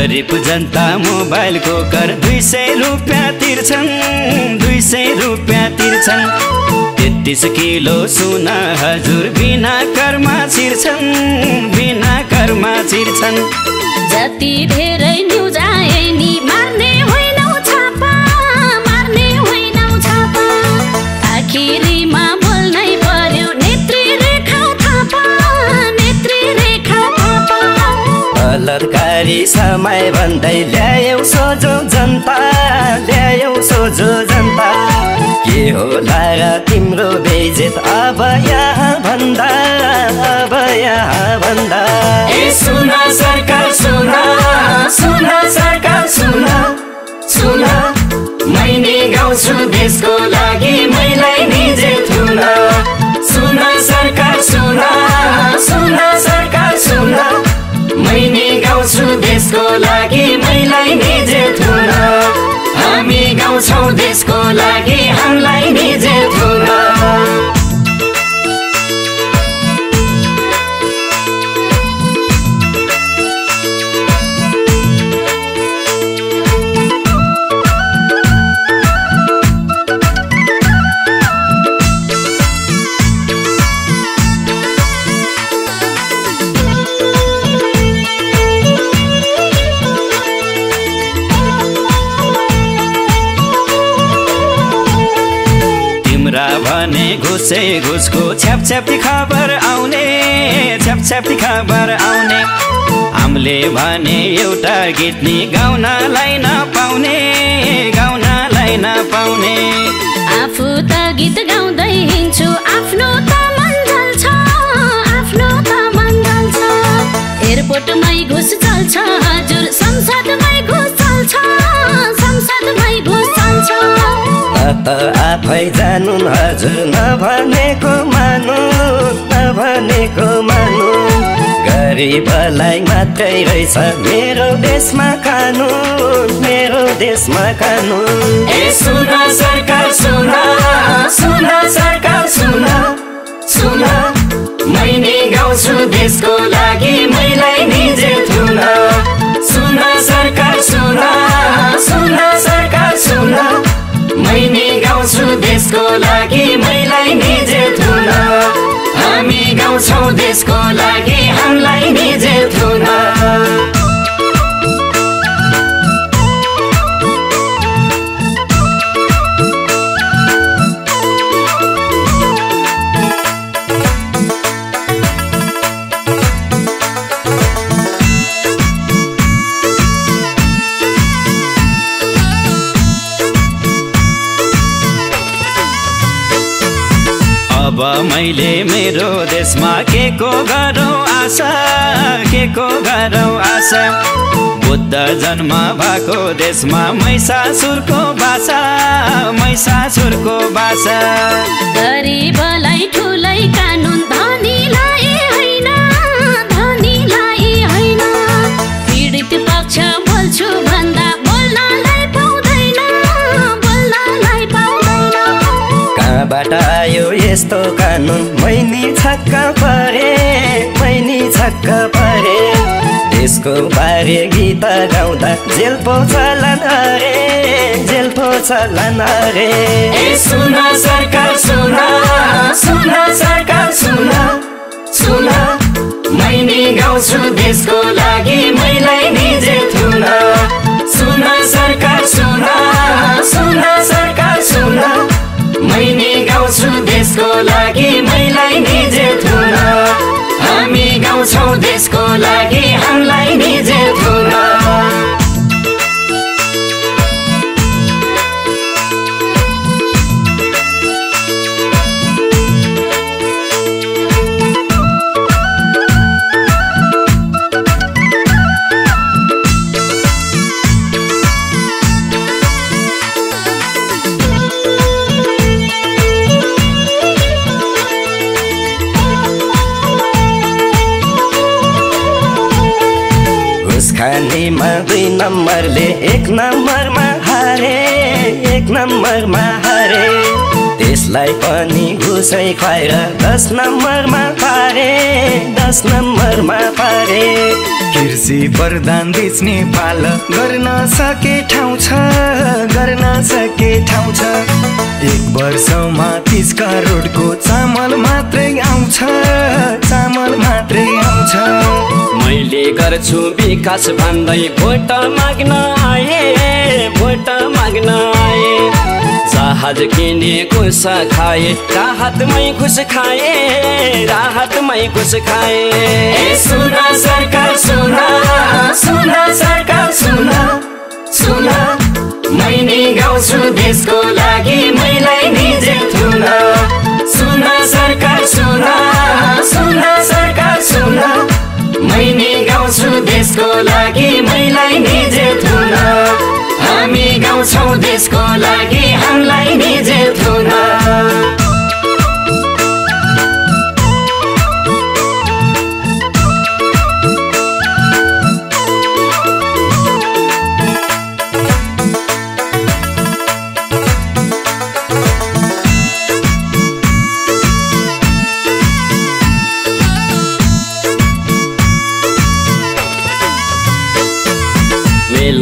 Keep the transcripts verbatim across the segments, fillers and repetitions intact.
गरीब जनता मोबाइल को कर दुई सौ रुपया तिर्छन्, दुई सौ रुपया तिर्छन्। तेतीस किलो सुना हजुर बिना करमा छिर्छन्, बिना करमा छिर्छन्। जति धेरै न्युज आए नि मार्ने होइन छापा, मार्ने होइन छापा। आखिरीमा बोल्नै पर्यो नेत्री रेखा थापा, नेत्री रेखा थापा। बलात्कारी समय भन्दै ल्यायौ सोझो जनता, ल्यायौ सोझो जनता। के होला र तिम्रो बेइज्जत अब यहाँ भन्दा, अब यहाँ भन्दा। ए सुना सरकार सुना, सुना सरकार सुना, सुना। मैले गाउँछु देशको लागि मैलाई निजे थुना। सुना सरकार सुना, सुना सरकार सुना। मैले गाउँछु देशको लागि मैलाई निजे थुना। हामी गाउँछौ देशको लागि हामीलाई निजे थुना। भने घुसे घुसको छ्याप छ्यापी खबर आउने, छ्याप छ्यापी खबर आउने। हामीले भने एउटा गीत नि गाउनलाई नपाउने, गाउनलाई नपाउने। आफू त गीत गाउँदै हिँड्छु आफ्नो त मन जल्छ, आफ्नो त मन जल्छ। एयरपोर्टमै घुस चल्छ हजुर, संसदमै घुस चल्छ, संसदमै घुस चल्छ। आफै जानुन् हजुर नभनेको मानु, नभनेको मानु। गरिबलाई मात्रै रहेछ मेरो देशमा कानुन, मेरो देशमा कानुन। ए सुना सरकार सुना, सुना सरकार सुना, सुना। मैले गाउँछु देशको लागि मैलाई निजे थुना। सुना सरकार सुना, सुना सरकार सुना। मैले गाउँछु देशको लागि मैलाई निजे थुना। हामी गाउँछौ देशको लागि हामीलाई निजे थुना। अब मैले मेरो देशमा के को गरौँ आशा, के को गरौँ आशा। बुद्ध जन्म भएको देशमा महिषासुरको भाषा, महिषासुरको भाषा। गरिबलाई ठुलै कानुन, धनीलाई हैन, धनीलाई हैन। पीडित पक्ष बोल्छु भन्दा बोल्नलाई पाउँदैन, बोल्नलाई पाउँदैन। कहाँबाट आयो यस्तो कानुन, मैनी छक्क परे, मैनी छक्क परे। देशको बारे गीत गाउँदा जेल पो चलन अरे, जेल पो चलन अरे। ए सुना सरकार सुना, सुना सरकार सुना, सुना। मैले गाउँछु देशको लागि मैलाई निजे थुना। सुना सरकार सुना, सुना सरकार सुना। मैले गाउँछु देशको लागि मैलाई निजे थुना। हामी गाउँछौ देशको लागि हामीलाई निजे थुना। खानेमा दुई नम्बरले एक नम्बरमा हारे, एक नम्बरमा हारे। देश घुसै खुवाएर दस नम्बरमा पारे, दस नम्बरमा पारे। कृषि वरदान देश नेपाल गर्न सके ठाउँ छ, गर्न सके ठाउँ छ। एक वर्षमा तीस करोडको चामल मात्रै आउँछ, चामल मात्रै आउँछ। मैले गर्छु विकास भन्दै भोट माग्न आए, भोट माग्न आए। जहाज किने खुस खाए, राहतमै खुस खाए, राहतमै खुस खाए। सुना सरकार सुना, सुना सरकार सुना, सुना। मैले गाउँछु देशको लागि, मैलाई निजे ठुला। सुना सरकार सुना, सुना सरकार सुना। मैले गाउँछु देशको लागि, मैलाई निजे ठुला। हामी गाउँछौ देशको लागि, हामीलाई निजे ठुला।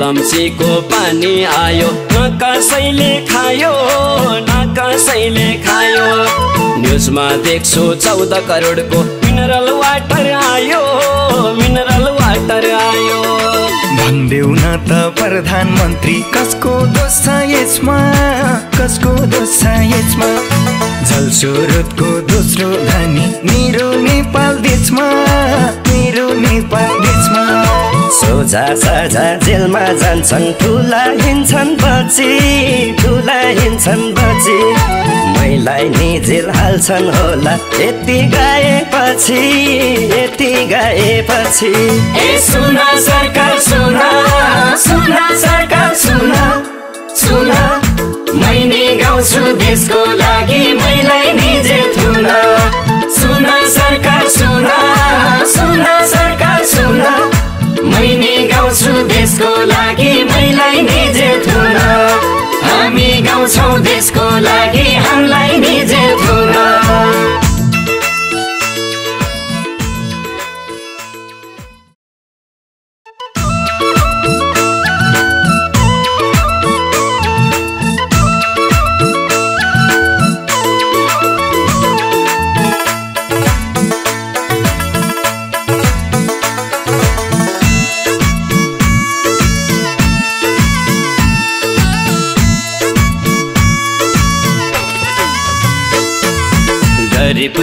लम्सी को पानी आयो, न कसैले खायो, न कसैले खायो। न्युजमा देख्छु चौध करोडको मिनरल वाटर आयो, मिनरल वाटर आयो। भन्देउ न त प्रधानमन्त्री, कसको दोष छ यसमा, कसको दोष छ यसमा। जलस्रोतको दोस्रो धनी मेरो नेपाल देशमा, मेरो नेपाल देशमा। सोझा साझा जेलमा जान्छन्, ठुला हिँड्छन् बच्ची, ठुला हिँड्छन् बच्ची। मैलाई नि जेल हाल्छन् होला यति गएपछि, यति गएपछि। ए सुना सरकार सुना, सुना सरकार सुना, सुना। मैले गाउँछु देशको लागि, मैलाई निजे ठुला। सुना सरकार सुना, सुना सरकार सुना। मैले गाउँछु देशको लागि, मैलाई निजे ठुला। हामी गाउँछौ देशको लागि, हामीलाई निजे ठुला।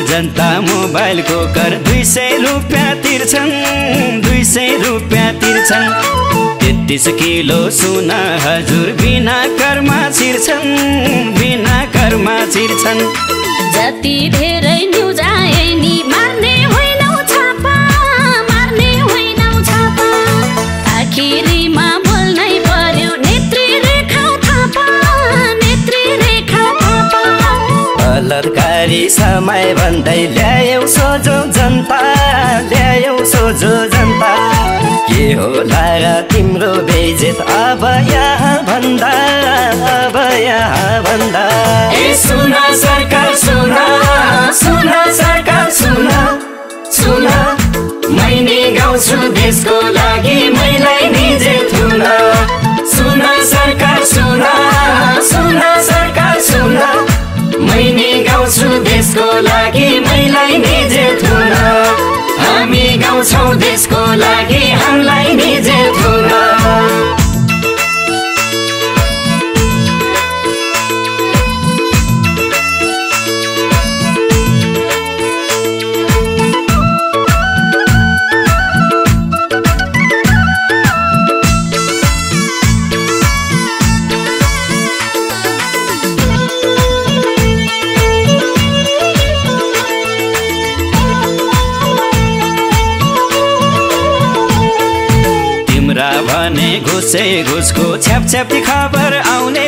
जनता मोबाइल को कर दुई सय रुपैयाँ तिर्छन्, दुई सय रुपैयाँ तिर्छन्। तेत्तिस किलो सुना हजुर बिना करमा छिर्छन्, बिना करमा छिर्छन्। जति धेरै न्युज आए नि मार्ने होइनौ छापा, मार्ने होइनौ छापा। आखिरीमा बोल्नै पर्यो नेत्री रेखा थापा, नेत्री रेखा थापा। बलात्कारी समय भन्दै ल्यायौ सोझो जनता, ल्यायौ सोझो जनता। के होला र तिम्रो बेइज्जत अब यहाँ भन्दा, अब यहाँ भन्दा। ए सुना सरकार सुना, सुना सरकार सुना, सुना। मैले गाउँछु देशको लागि, मैलाई निजे ठुला। सुना सरकार सुना, सुना सरकार सुना। मैले गाउँछु देशको लागि, मैलाई निजे ठुला। हामी गाउँछौ देशको लागि, हामीलाई निजे ठुला। घुसे घुसको छ्यापछ्याप्ती खबर आउने,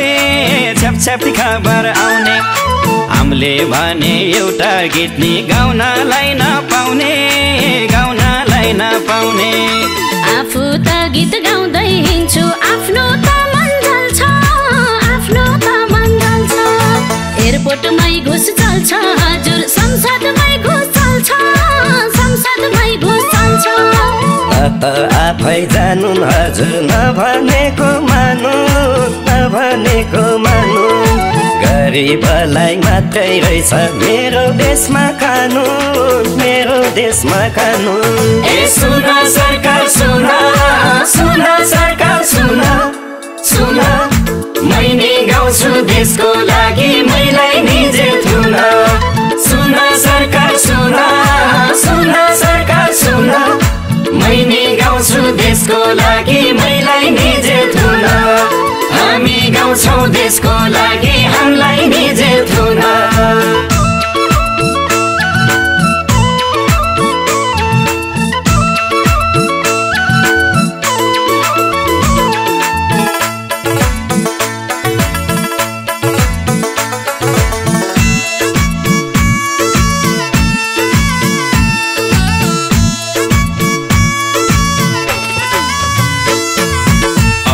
छ्यापछ्याप्ती खबर आउने। हामीले भने एउटा गीत नि गाउनलाई नपाउने, गाउनलाई नपाउने। आफू त गीत गाउँदै हिँड्छु, आफ्नो त मन्डल छ, आफ्नो त मन्डल छ। एयरपोर्टमै त आफै जानु हजुर नभनेको मानु नभनेको मानु गरिबलाई मात्रै रहेछ मेरो देशमा खानु मेरो देशमा खानु। ए सुना सरकार सुना सुना सरकार सुना सुना मैले गाउँछु देशको लागि मैले निजे थुना। सुना सरकार सुना सुना सरकार सुना मैले गाउँछु देशको लागि मैले निजे थुना। हामी गाउँछौँ देशको लागि हामीलाई निजे थुना।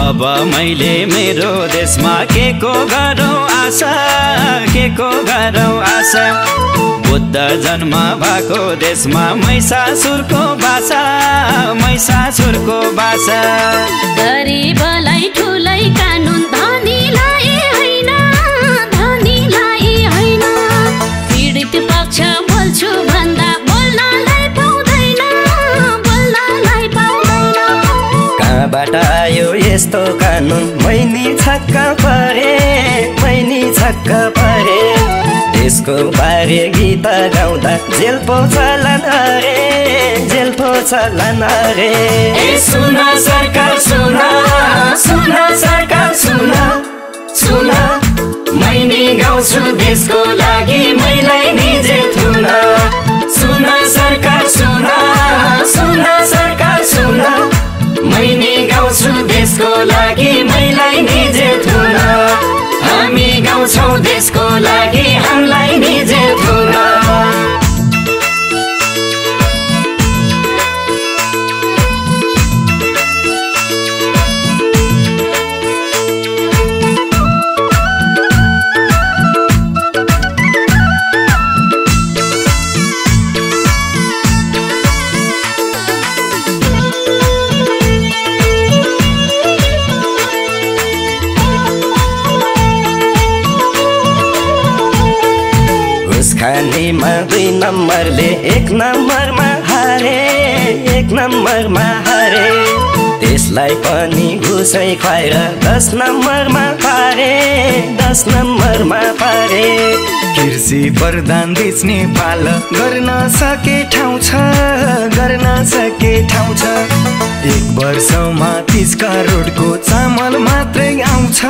अब मैले मेरो देशमा के को गरौँ आशा के को गरौँ आशा बुद्ध जन्म भएको देशमा महिषासुरको भाषा महिषासुरको भाषा। गरिबलाई ठुलै कानुन धनीलाई हैन धनीलाई हैन पीडित पक्ष बोल्छु भन्दा बोल्नलाई पाउँदैन बोल्नलाई पाउँदैन। कहाँबाट आयो यस्तो कानुन मैनी छक्क परे मैनी छक्क परे। देशको बारे गीत गाउँदा जेल पो चलन अरे जेल पो चलन अरे। ए सुना सरकार सुना सुना सरकार सुना सुना मैले गाउँछु देशको लागि मैले निजे थुना। सुना सरकार सुना सुना सरकार सुना मैले गाउँछु देशको लागि मैले निजे थुना। हामी गाउँछौँ देशको लागि हामीलाई निजे थुना। खानेमा दुई नम्बरले एक नम्बरमा हारे एक नम्बरमा हारे। त्यसलाई पनि घुसै खुवाएर दस नम्बरमा पारे दस नम्बरमा पारे। कृषि प्रधान देश नेपाल गर्न सके ठाउँ छ गर्न सके ठाउँ छ। एक वर्षमा तीस करोडको चामल मात्रै आउँछ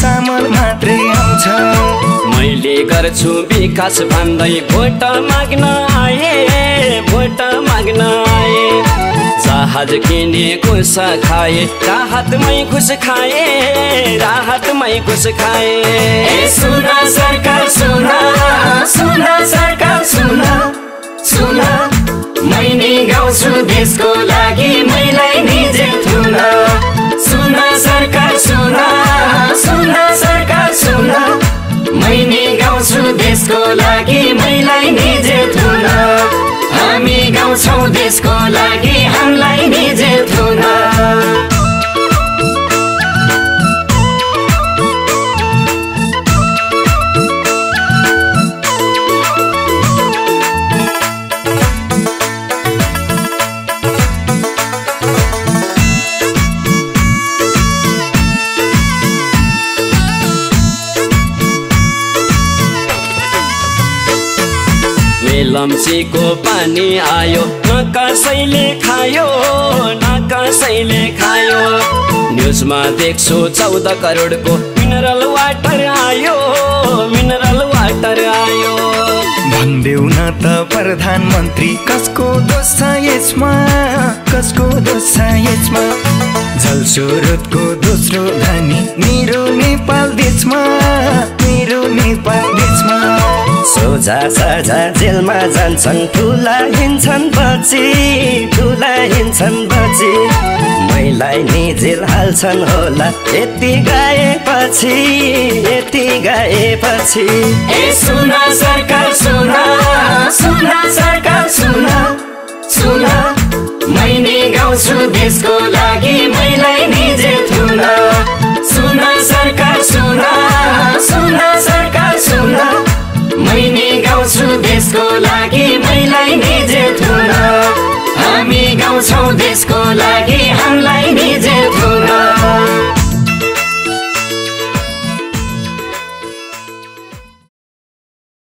चामल मात्रै आउँछ। मैले गर्छु विकास भन्दै भोट माग्न आए भोट माग्न आए। जहाज किने कुस खाए राहतमै खुस खाए राहतमै खुस खाए। ए सुना सरकार सुना सुना सरकार सुना सुना मैले गाउँछु देशको लागि मैले निजे थुना। सुना सरकार सुना सुना सरकार सुना मैले गाउँछु देशको लागि मैले निजे थुना। हामी गाउँछौँ देशको लागि हामीलाई निजे थुना। लम्सीको पानी आयो न कसैले खायो न कसैले खायो। न्युजमा देख्छु चौध करोडको मिनरल वाटर आयो मिनरल वाटर आयो। भन्देऊ न त प्रधानमन्त्री कसको दोष छ यसमा कसको दोष छ यसमा। जलस्रोतको दोस्रो धनी मेरो नेपाल देशमा मेरो नेपाल देशमा। सोझा साझा जेलमा जान्छन् ठुला हिँड्छन् बची ठुला हिँड्छन् बची। मैलाई नि जेल हाल्छन् होला यति गाएपछि यति गाएपछि। ए सुना सरकार सुना सुना सरकार सुना सुना मैले गाउँ गाउँछु देशको लागि मैले निजे धुना सुना सरकार सुना सुना सरकार सुना मैले गाउँछु देशको लागि।